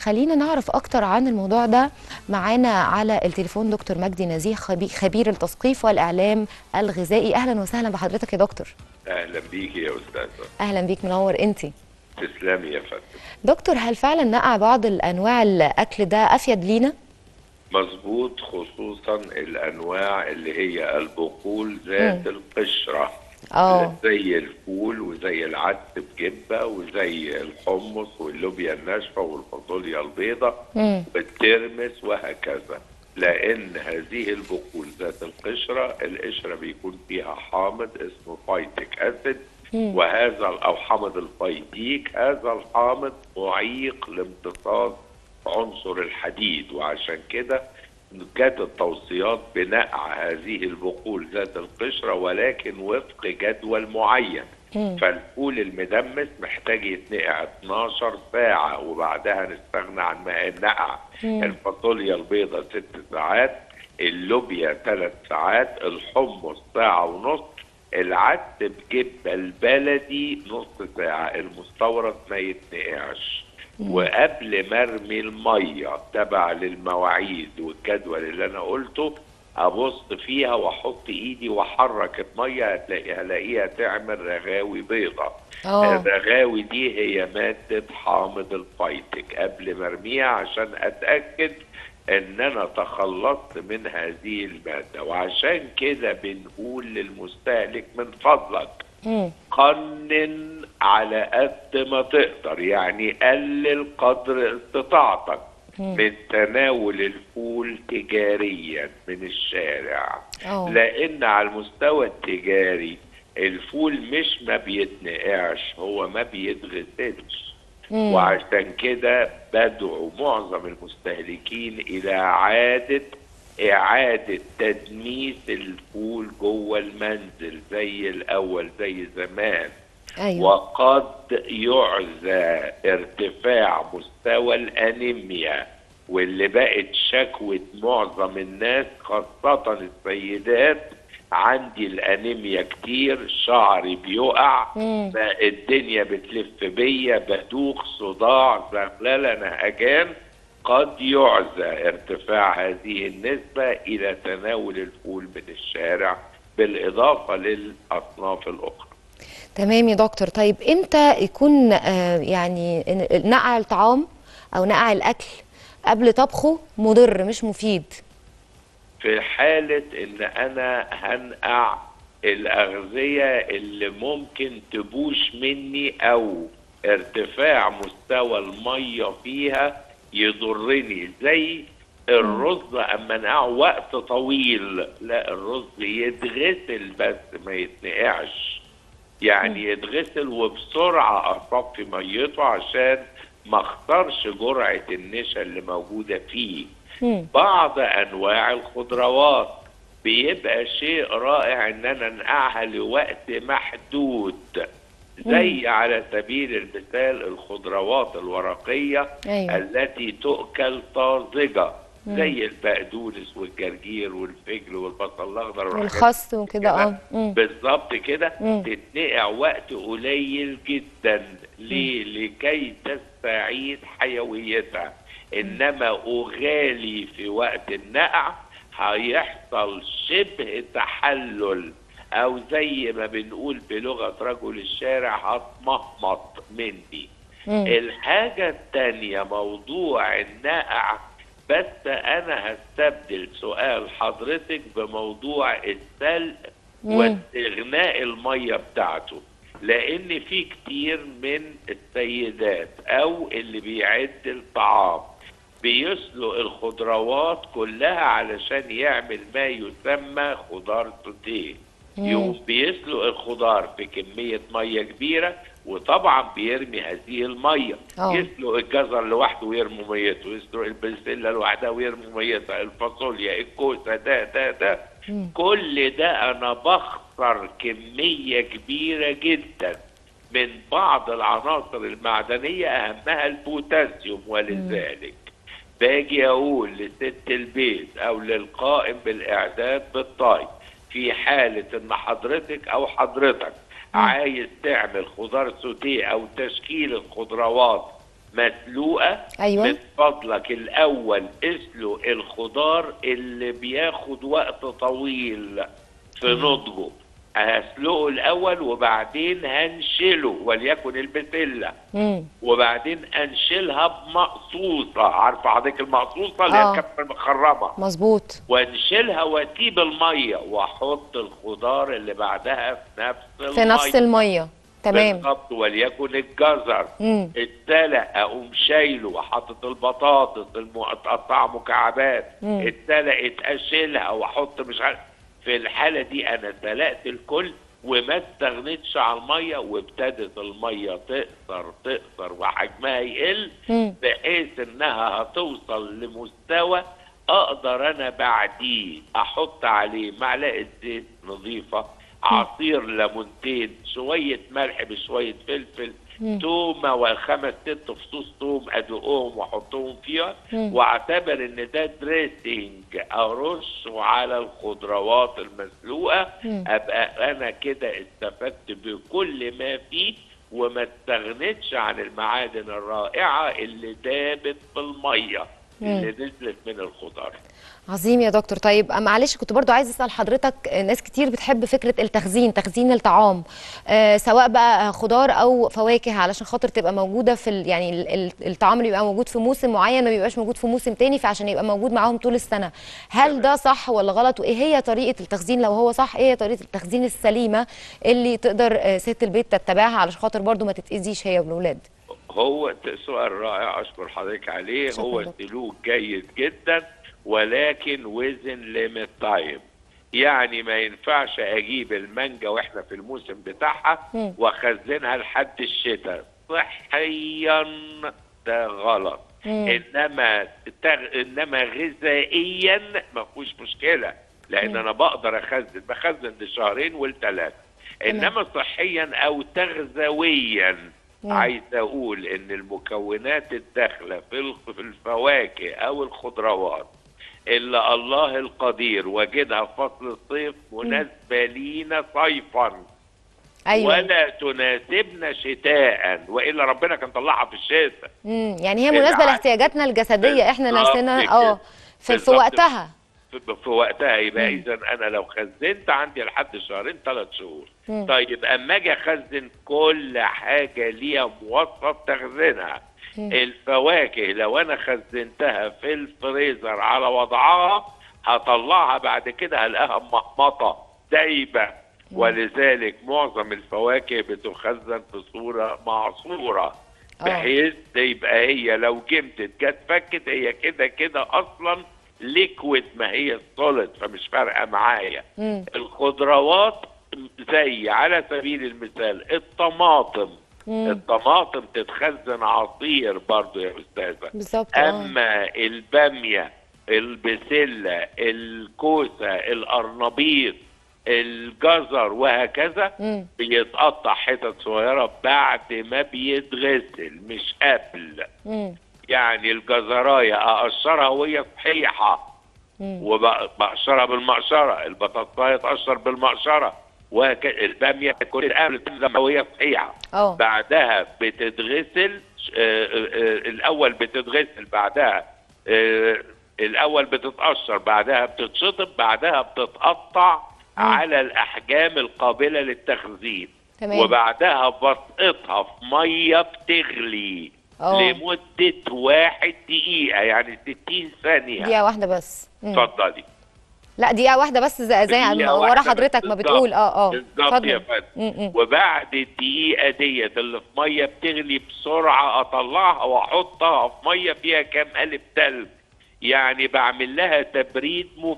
خلينا نعرف اكتر عن الموضوع ده. معانا على التليفون دكتور مجدي نزيه، خبير التثقيف والاعلام الغذائي. اهلا وسهلا بحضرتك يا دكتور. اهلا بيك يا استاذه. اهلا بيك، منور. انت تسلمي يا فندم. دكتور، هل فعلا نقع بعض الانواع الاكل ده افيد لينا؟ مظبوط، خصوصا الانواع اللي هي البقول ذات القشره، زي الفول وزي العدس بجبه وزي الحمص واللوبيا الناشفه والفاصوليا البيضاء والترمس وهكذا، لان هذه البقول ذات القشره بيكون فيها حامض اسمه فايتيك اسيد، وهذا او حامض الفايتيك. هذا الحامض معيق لامتصاص عنصر الحديد، وعشان كده كانت التوصيات بنقع هذه البقول ذات القشرة، ولكن وفق جدول معين. فالفول المدمس محتاج يتنقع 12 ساعة وبعدها نستغنى عن ماء النقع. الفاصوليا البيضاء 6 ساعات، اللوبيا 3 ساعات، الحمص ساعة ونص، العدس بجبة البلدي نص ساعة، المستورد ما يتنقعش. وقبل مرمي الميه تبع للمواعيد والجدول اللي انا قلته ابص فيها واحط ايدي واحرك الميه، هلاقيها تعمل رغاوي بيضاء. الرغاوي دي هي ماده حامض الفايتيك قبل مرميها عشان اتاكد ان انا تخلصت من هذه الماده. وعشان كده بنقول للمستهلك من فضلك قنن على قد ما تقدر، يعني قلل قدر استطاعتك من تناول الفول تجاريا من الشارع، لان على المستوى التجاري الفول مش ما بيتنقعش، هو ما بيتغسلش. وعشان كده بدعو معظم المستهلكين الى إعادة تدميس الفول جوه المنزل زي الأول زي زمان. وقد يعزى ارتفاع مستوى الأنيميا، واللي بقت شكوة معظم الناس خاصة السيدات. عندي الأنيميا كتير، شعري بيقع، الدنيا بتلف بيا، بدوخ، صداع، زغلله، نهجان. قد يعزى ارتفاع هذه النسبة إلى تناول الفول من الشارع بالإضافة للأصناف الأخرى. تمام يا دكتور. طيب إمتى يكون يعني نقع الطعام أو نقع الأكل قبل طبخه مضر مش مفيد؟ في حالة إن أنا هنقع الأغذية اللي ممكن تبوش مني أو ارتفاع مستوى المية فيها يضرني، زي الرز اما نقعه وقت طويل. لا، الرز يتغسل بس ما يتنقعش، يعني يتغسل وبسرعه اصفي ميته عشان ما اخسرش جرعه النشا اللي موجوده فيه. بعض انواع الخضروات بيبقى شيء رائع ان انا انقعها لوقت محدود، زي على سبيل المثال الخضروات الورقية التي تؤكل طازجة، زي البقدونس والجرجير والفجل والبصل الأخضر والخس وكده. بالظبط كده، تتنقع وقت قليل جدا. ليه؟ لكي تستعيد حيويتها. إنما أغالي في وقت النقع هيحصل شبه تحلل، أو زي ما بنقول بلغة رجل الشارع هتمحمط مني. الحاجة التانية موضوع النقع، بس أنا هستبدل سؤال حضرتك بموضوع السلق واستغناء المية بتاعته، لأن في كتير من السيدات أو اللي بيعد الطعام بيسلق الخضروات كلها علشان يعمل ما يسمى خضار توتيل. يوم بيسلق الخضار في كمية مية كبيرة، وطبعا بيرمي هذه المية. يسلق الجزر لوحده ويرمي ميته، يسلق البسلة لوحدها ويرمي ميتها، الفاصوليا، الكوسة، ده كل ده أنا بخسر كمية كبيرة جدا من بعض العناصر المعدنية أهمها البوتاسيوم. ولذلك باجي أقول لست البيت أو للقائم بالإعداد بالطاي، في حالة ان حضرتك او حضرتك عايز تعمل خضار سوتيه او تشكيل الخضروات مسلوقه. أيوة. من فضلك الاول اسلق الخضار اللي بياخد وقت طويل في نضجه، هسلقه الاول وبعدين هنشله، وليكن البسله، وبعدين انشلها بمقصوصه، عارفه حضرتك المقصوصه اللي هي الكفه المخرمه، مظبوط، وانشلها واسيب الميه واحط الخضار اللي بعدها في نفس الميه. تمام بالظبط، وليكن الجزر اتسلق اقوم شايله وحاطط البطاطس المتقطعه مكعبات اتسلقت اشيلها واحط مش عارف. في الحاله دي انا سلقت الكل وما استغنيتش على الميه، وابتدت الميه تقصر وحجمها يقل بحيث انها هتوصل لمستوى اقدر انا بعديه احط عليه معلقه زيت نظيفه، عصير ليمونتين، شويه ملح بشويه فلفل، تومه وخمس ست فصوص توم ادوقهم واحطهم فيها، واعتبر ان ده دريسينج ارشه على الخضروات المسلوقه، ابقى انا كده استفدت بكل ما فيه وما استغنتش عن المعادن الرائعه اللي دابت في الميه اللي نزلت من الخضار. عظيم يا دكتور. طيب معلش كنت برضو عايز اسال حضرتك، ناس كتير بتحب فكره التخزين، تخزين الطعام، سواء بقى خضار او فواكه، علشان خاطر تبقى موجوده في يعني الطعام اللي بيبقى موجود في موسم معين ما بيبقاش موجود في موسم تاني، فعشان يبقى موجود معاهم طول السنه. هل ده صح ولا غلط؟ وايه هي طريقه التخزين لو هو صح؟ ايه هي طريقه التخزين السليمه اللي تقدر ست البيت تتبعها علشان خاطر برضو ما تتاذيش هي والاولاد؟ هو سؤال رائع، اشكر حضرتك عليه. هو سلوك جيد جدا، ولكن وزن ليميت تايم، يعني ما ينفعش اجيب المانجا واحنا في الموسم بتاعها واخزنها لحد الشتاء، صحيا ده غلط، انما غذائيا ما فيهوش مشكله، لان انا بقدر بخزن لشهرين ولثلاث، انما صحيا او تغذويا عايز اقول ان المكونات الداخله في الفواكه او الخضروات إلا الله القدير وجدها في فصل الصيف مناسبة لينا صيفا، أيوة، ولا تناسبنا شتاء، وإلا ربنا كان طلعها في الشتاء. يعني هي مناسبة لاحتياجاتنا الجسدية، احنا نفسنا في وقتها، في وقتها. يبقى إذا أنا لو خزنت عندي لحد شهرين 3 شهور، طيب أما أجي أخزن كل حاجة ليها موصف تخزينها. الفواكه لو انا خزنتها في الفريزر على وضعها هطلعها بعد كده هلاقيها محمطه دايبه، ولذلك معظم الفواكه بتخزن في صوره معصوره بحيث يبقى هي لو جمدت جت فكت هي كده كده اصلا ليكويد، ما هي سوليد فمش فارقه معايا. الخضروات زي على سبيل المثال الطماطم، الطماطم تتخزن عصير برضو يا أستاذة بالظبط. أما البامية، البسلة، الكوسة، القرنبيط، الجزر وهكذا بيتقطع حتت صغيرة بعد ما بيتغسل مش قبل. يعني الجزراية أقشرها وهي صحيحة وبقشرها بالمقشرة، البطاطاية اتقشر بالمقشرة، والباميه كل قبل لما وهي صحيحه، بعدها بتتغسل. الاول بتتغسل، بعدها الاول بتتقشر، بعدها بتتشطب، بعدها بتتقطع على الاحجام القابله للتخزين، وبعدها بسقطها في ميه بتغلي لمده 1 دقيقه، يعني 60 ثانيه. دقيقه واحده بس؟ اتفضلي. لا دقيقة واحدة بس، زي ورا حضرتك ما بتقول. بالظبط يا فندم. وبعد الدقيقة ديت اللي في مية بتغلي بسرعة اطلعها واحطها في مية فيها كام قالب تلج، يعني بعمل لها تبريد